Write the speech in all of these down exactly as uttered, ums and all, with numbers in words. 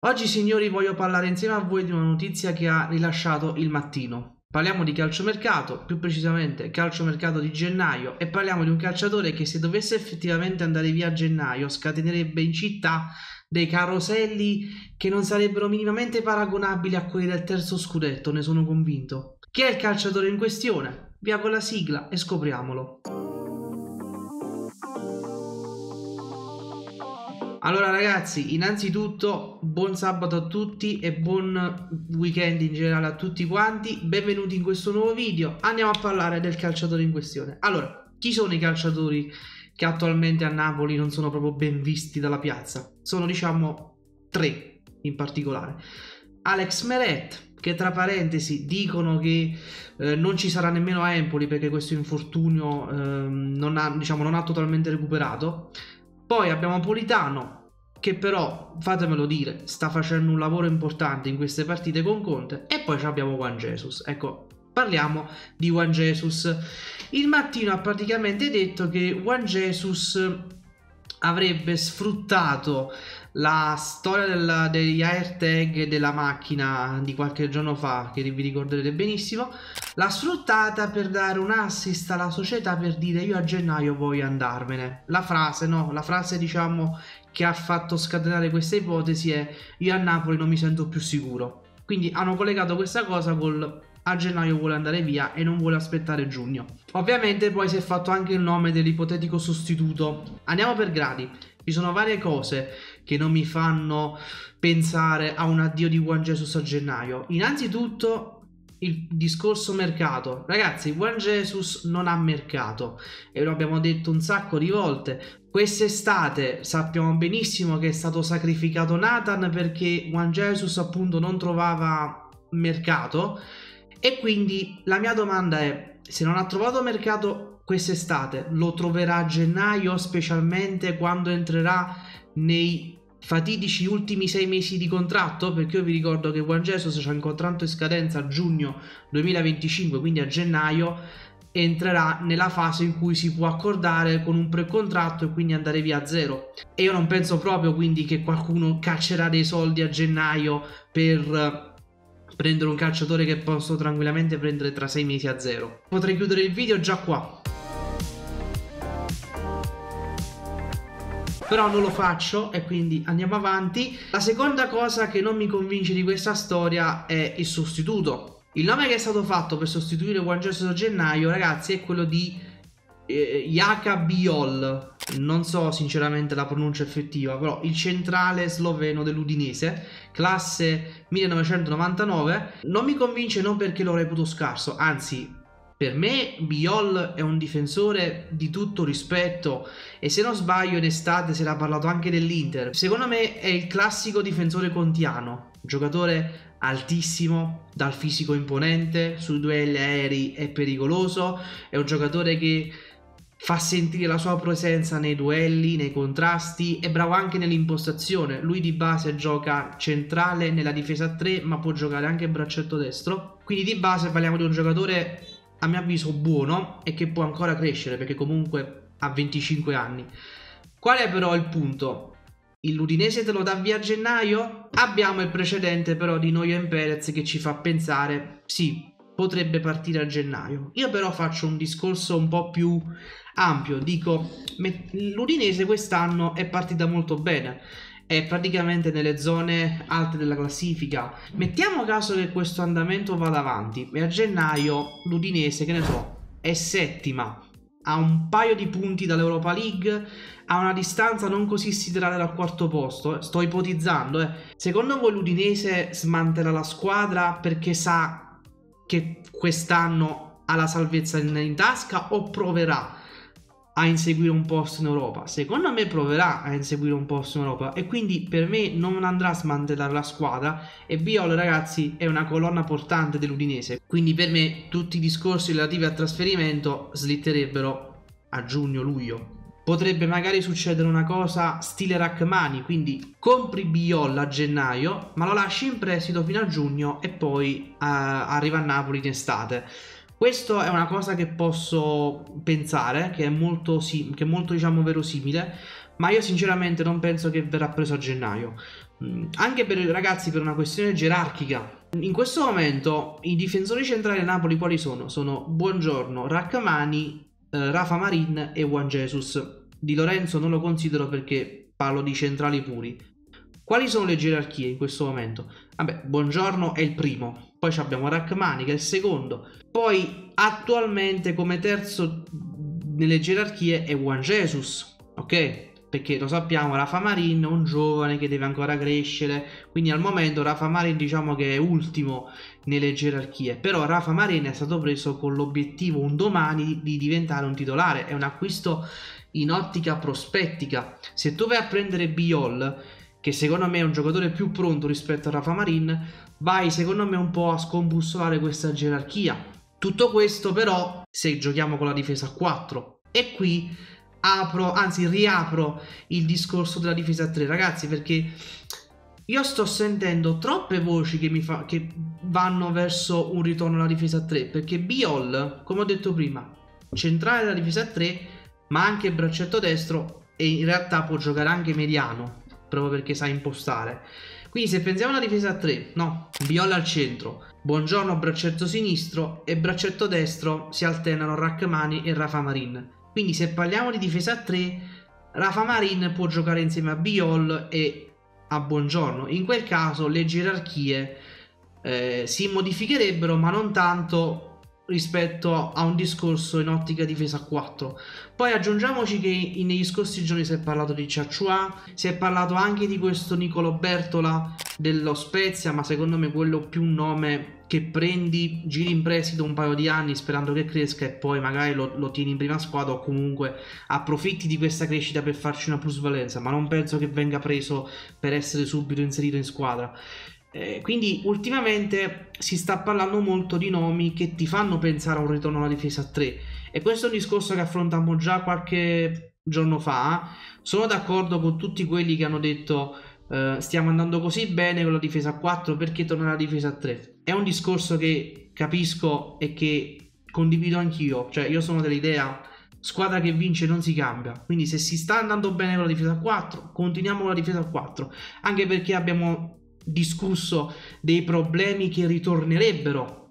Oggi signori voglio parlare insieme a voi di una notizia che ha rilasciato Il Mattino. Parliamo di calciomercato, più precisamente calciomercato di gennaio, e parliamo di un calciatore che, se dovesse effettivamente andare via a gennaio, scatenerebbe in città dei caroselli che non sarebbero minimamente paragonabili a quelli del terzo scudetto, ne sono convinto. Chi è il calciatore in questione? Via con la sigla e scopriamolo. Allora ragazzi, innanzitutto buon sabato a tutti e buon weekend in generale a tutti quanti. Benvenuti in questo nuovo video. Andiamo a parlare del calciatore in questione. Allora, chi sono i calciatori che attualmente a Napoli non sono proprio ben visti dalla piazza? Sono, diciamo, tre in particolare. Alex Meret, che tra parentesi dicono che eh, non ci sarà nemmeno a Empoli perché questo infortunio eh, non ha, diciamo, non ha totalmente recuperato. Poi abbiamo Politano, che però, fatemelo dire, sta facendo un lavoro importante in queste partite con Conte. E poi abbiamo Juan Jesus. Ecco, parliamo di Juan Jesus. Il Mattino ha praticamente detto che Juan Jesus avrebbe sfruttato la storia della, degli AirTag della macchina di qualche giorno fa, che vi ricorderete benissimo, l'ha sfruttata per dare un assist alla società per dire: io a gennaio voglio andarmene. La frase, no, la frase diciamo che ha fatto scatenare questa ipotesi è: io a Napoli non mi sento più sicuro. Quindi hanno collegato questa cosa col a gennaio vuole andare via e non vuole aspettare giugno. Ovviamente poi si è fatto anche il nome dell'ipotetico sostituto. Andiamo per gradi. Ci sono varie cose che non mi fanno pensare a un addio di Juan Jesus a gennaio. Innanzitutto il discorso mercato. Ragazzi, Juan Jesus non ha mercato e lo abbiamo detto un sacco di volte. Quest'estate sappiamo benissimo che è stato sacrificato Natan perché Juan Jesus appunto non trovava mercato, e quindi la mia domanda è: se non ha trovato mercato quest'estate, lo troverà a gennaio, specialmente quando entrerà nei fatidici ultimi sei mesi di contratto? Perché io vi ricordo che Juan Jesus c'ha un contratto in scadenza a giugno duemilaventicinque, quindi a gennaio entrerà nella fase in cui si può accordare con un precontratto e quindi andare via a zero. E io non penso proprio quindi che qualcuno caccerà dei soldi a gennaio per prendere un calciatore che posso tranquillamente prendere tra sei mesi a zero. Potrei chiudere il video già qua, però non lo faccio e quindi andiamo avanti. La seconda cosa che non mi convince di questa storia è il sostituto. Il nome che è stato fatto per sostituire Juan Jesus a gennaio, ragazzi, è quello di eh, Jaka Bijol. Non so sinceramente la pronuncia effettiva, però il centrale sloveno dell'Udinese, classe millenovecentonovantanove. Non mi convince non perché lo reputo scarso, anzi. Per me Bijol è un difensore di tutto rispetto e, se non sbaglio, in estate si era parlato anche dell'Inter. Secondo me è il classico difensore contiano, giocatore altissimo, dal fisico imponente, sui duelli aerei è pericoloso, è un giocatore che fa sentire la sua presenza nei duelli, nei contrasti, è bravo anche nell'impostazione. Lui di base gioca centrale nella difesa a tre, ma può giocare anche braccetto destro. Quindi di base parliamo di un giocatore, a mio avviso, buono e che può ancora crescere perché comunque ha venticinque anni. Qual è però il punto? L'Udinese te lo dà via a gennaio? Abbiamo il precedente però di Nuytinck Perez che ci fa pensare: sì, potrebbe partire a gennaio. Io però faccio un discorso un po' più ampio. Dico, l'Udinese quest'anno è partita molto bene, è praticamente nelle zone alte della classifica. Mettiamo caso che questo andamento vada avanti e a gennaio l'Udinese, che ne so, è settima, ha un paio di punti dall'Europa League, ha una distanza non così siderale dal quarto posto, eh. Sto ipotizzando, eh. Secondo voi l'Udinese smanterà la squadra perché sa che quest'anno ha la salvezza in, in tasca, o proverà a inseguire un posto in Europa? Secondo me proverà a inseguire un posto in Europa e quindi per me non andrà a smantellare la squadra. E Bijol, ragazzi, è una colonna portante dell'Udinese, quindi per me tutti i discorsi relativi al trasferimento slitterebbero a giugno-luglio. Potrebbe magari succedere una cosa stile Rrahmani, quindi compri Bijol a gennaio ma lo lasci in prestito fino a giugno e poi uh, arriva a Napoli in estate. Questa è una cosa che posso pensare, che è molto, che è molto diciamo, verosimile, ma io sinceramente non penso che verrà preso a gennaio. anche per ragazzi, per una questione gerarchica. In questo momento i difensori centrali a Napoli quali sono? Sono Buongiorno, Rrahmani, eh, Rafa Marin e Juan Jesus. Di Lorenzo non lo considero perché parlo di centrali puri. Quali sono le gerarchie in questo momento? Vabbè, Buongiorno è il primo, poi abbiamo Rrahmani che è il secondo, poi attualmente come terzo nelle gerarchie è Juan Jesus, ok? Perché lo sappiamo, Rafa Marin è un giovane che deve ancora crescere, quindi al momento Rafa Marin diciamo che è ultimo nelle gerarchie, però Rafa Marin è stato preso con l'obiettivo un domani di diventare un titolare, è un acquisto in ottica prospettica. Se tu vai a prendere Bijol, che secondo me è un giocatore più pronto rispetto a Rafa Marin, vai secondo me un po' a scombussolare questa gerarchia. Tutto questo però se giochiamo con la difesa a quattro, e qui apro, anzi riapro il discorso della difesa a tre, ragazzi, perché io sto sentendo troppe voci che, mi fa, che vanno verso un ritorno alla difesa a tre, perché Bijol, come ho detto prima, centrale della difesa a tre, ma anche braccetto destro, e in realtà può giocare anche mediano, proprio perché sa impostare. Quindi se pensiamo alla difesa a tre, no, Bijol al centro, Buongiorno braccetto sinistro e braccetto destro si alternano Rrahmani e Rafa Marin. Quindi se parliamo di difesa a tre, Rafa Marin può giocare insieme a Bijol e a Buongiorno. In quel caso le gerarchie eh, si modificherebbero, ma non tanto rispetto a un discorso in ottica difesa a quattro. Poi aggiungiamoci che negli scorsi giorni si è parlato di Ciacciuà, si è parlato anche di questo Nicolò Bertola dello Spezia, ma secondo me quello più un nome che prendi, giri in prestito un paio di anni sperando che cresca e poi magari lo, lo tieni in prima squadra, o comunque approfitti di questa crescita per farci una plusvalenza, ma non penso che venga preso per essere subito inserito in squadra. Eh, quindi ultimamente si sta parlando molto di nomi che ti fanno pensare a un ritorno alla difesa a tre, e questo è un discorso che affrontammo già qualche giorno fa. Sono d'accordo con tutti quelli che hanno detto Uh, stiamo andando così bene con la difesa a quattro, perché tornare alla difesa a tre? È un discorso che capisco e che condivido anch'io, cioè io sono dell'idea squadra che vince non si cambia, quindi se si sta andando bene con la difesa a quattro continuiamo con la difesa a quattro, anche perché abbiamo discusso dei problemi che ritornerebbero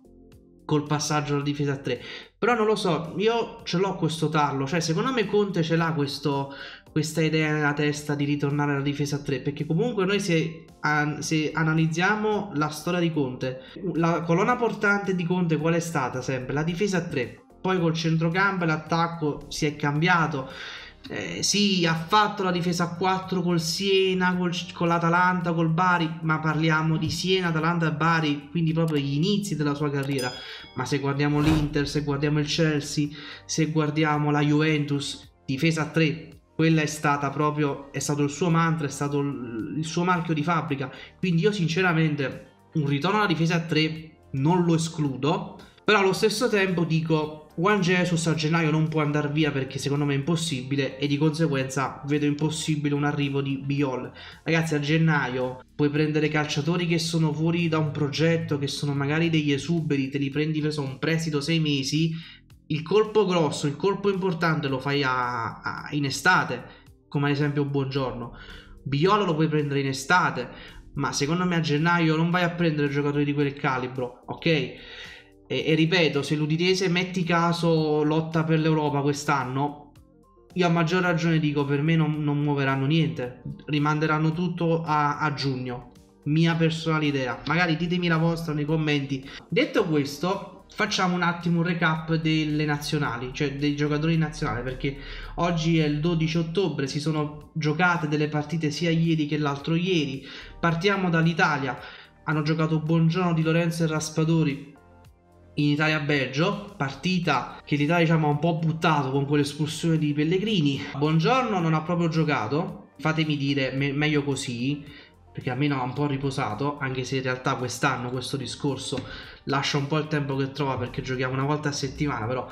col passaggio alla difesa a tre. Però non lo so, io ce l'ho questo tarlo, cioè secondo me Conte ce l'ha questo questa idea nella testa di ritornare alla difesa a tre, perché comunque noi se, an se analizziamo la storia di Conte, la colonna portante di Conte qual è stata sempre? La difesa a tre, poi col centrocampo l'attacco si è cambiato, eh, sì, ha fatto la difesa a quattro col Siena, col, con l'Atalanta, col Bari, ma parliamo di Siena, Atalanta e Bari, quindi proprio gli inizi della sua carriera. Ma se guardiamo l'Inter, se guardiamo il Chelsea, se guardiamo la Juventus, difesa a tre, quella è stata proprio, è stato il suo mantra, è stato il suo marchio di fabbrica. Quindi io sinceramente un ritorno alla difesa a tre non lo escludo, però allo stesso tempo dico Juan Jesus a gennaio non può andare via, perché secondo me è impossibile, e di conseguenza vedo impossibile un arrivo di Bijol. Ragazzi, a gennaio puoi prendere calciatori che sono fuori da un progetto, che sono magari degli esuberi, te li prendi preso un prestito sei mesi, il colpo grosso, il colpo importante lo fai a, a, in estate, come ad esempio Buongiorno. Bijol lo puoi prendere in estate, ma secondo me a gennaio non vai a prendere giocatori di quel calibro, ok? E, e ripeto, se l'Udinese, metti caso, lotta per l'Europa quest'anno, io a maggior ragione dico, per me non, non muoveranno niente, rimanderanno tutto a, a giugno, mia personale idea. Magari ditemi la vostra nei commenti. Detto questo, facciamo un attimo un recap delle nazionali, cioè dei giocatori nazionali, perché oggi è il dodici ottobre, si sono giocate delle partite sia ieri che l'altro ieri. Partiamo dall'Italia, hanno giocato Buongiorno, Di Lorenzo e Raspadori in Italia-Belgio, partita che l'Italia diciamo ha un po' buttato con quell'espulsione di Pellegrini. Buongiorno non ha proprio giocato, fatemi dire me meglio così, perché almeno ha un po' riposato, anche se in realtà quest'anno questo discorso lascia un po' il tempo che trova, perché giochiamo una volta a settimana, però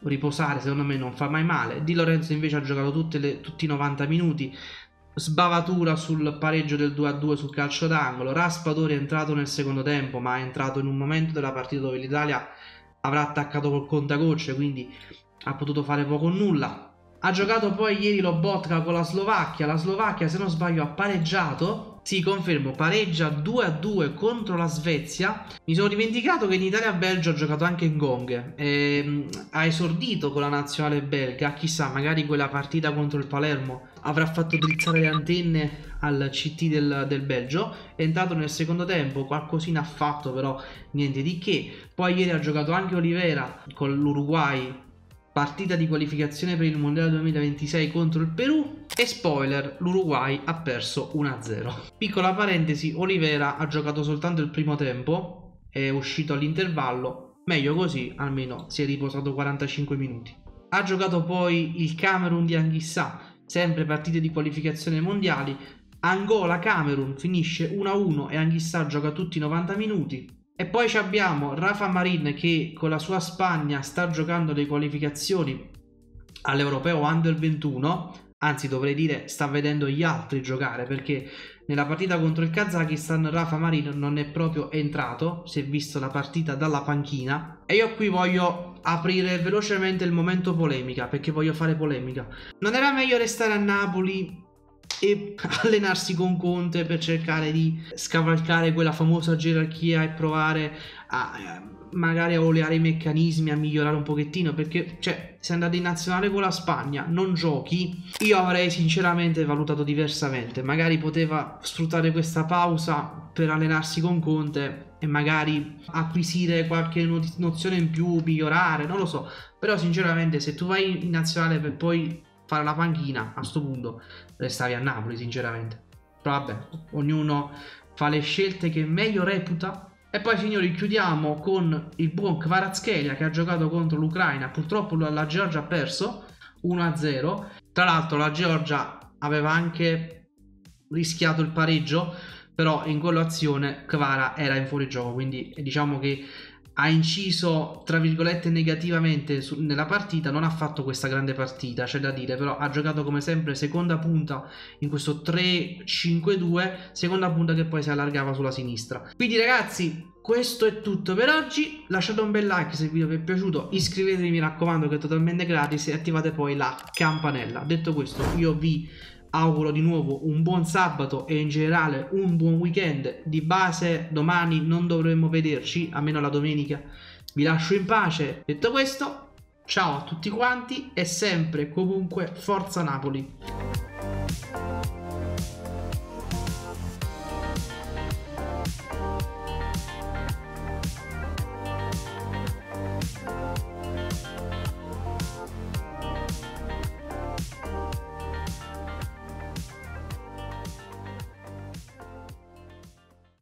riposare secondo me non fa mai male. Di Lorenzo invece ha giocato tutte le, tutti i novanta minuti, sbavatura sul pareggio del due a due sul calcio d'angolo. Raspadori è entrato nel secondo tempo, ma è entrato in un momento della partita dove l'Italia avrà attaccato col contagocce, quindi ha potuto fare poco o nulla. Ha giocato poi ieri Lo Botka con la Slovacchia, la Slovacchia se non sbaglio ha pareggiato, Sì, confermo, pareggia due a due contro la Svezia. Mi sono dimenticato che in Italia-Belgio ha giocato anche Ngonge. Ehm, ha esordito con la nazionale belga, chissà, magari quella partita contro il Palermo avrà fatto drizzare le antenne al C T del, del Belgio. È entrato nel secondo tempo, qualcosina ha fatto, però niente di che. Poi ieri ha giocato anche Oliveira con l'Uruguay, partita di qualificazione per il Mondiale duemilaventisei contro il Perù, e spoiler, l'Uruguay ha perso uno a zero. Piccola parentesi, Oliveira ha giocato soltanto il primo tempo, è uscito all'intervallo, meglio così, almeno si è riposato quarantacinque minuti. Ha giocato poi il Camerun di Anghissà, sempre partite di qualificazione mondiali. Angola-Camerun finisce uno a uno e Anghissà gioca tutti i novanta minuti. E poi ci abbiamo Rafa Marin che con la sua Spagna sta giocando le qualificazioni all'Europeo Under ventuno, anzi dovrei dire sta vedendo gli altri giocare, perché nella partita contro il Kazakistan Rafa Marin non è proprio entrato, si è visto la partita dalla panchina. E io qui voglio aprire velocemente il momento polemica, perché voglio fare polemica. Non era meglio restare a Napoli e allenarsi con Conte per cercare di scavalcare quella famosa gerarchia e provare a magari a oleare i meccanismi, a migliorare un pochettino? Perché, cioè, se andate in nazionale con la Spagna non giochi, io avrei sinceramente valutato diversamente. Magari poteva sfruttare questa pausa per allenarsi con Conte e magari acquisire qualche nozione in più, migliorare, non lo so. Però sinceramente, se tu vai in nazionale per poi fare la panchina, a sto punto restavi a Napoli sinceramente. Però vabbè, ognuno fa le scelte che meglio reputa. E poi signori, chiudiamo con il buon Kvaratskhelia che ha giocato contro l'Ucraina. Purtroppo la Georgia ha perso uno a zero. Tra l'altro la Georgia aveva anche rischiato il pareggio, però in quell'azione Kvara era in fuorigioco, quindi diciamo che ha inciso tra virgolette negativamente su, nella partita. Non ha fatto questa grande partita, c'è da dire, però ha giocato come sempre seconda punta in questo tre cinque due, seconda punta che poi si allargava sulla sinistra. Quindi ragazzi, questo è tutto per oggi. Lasciate un bel like se il video vi è piaciuto, iscrivetevi mi raccomando che è totalmente gratis, e attivate poi la campanella. Detto questo, io vi auguro di nuovo un buon sabato e in generale un buon weekend. Di base domani non dovremmo vederci, almeno la domenica. Vi lascio in pace. Detto questo, ciao a tutti quanti e sempre comunque forza Napoli.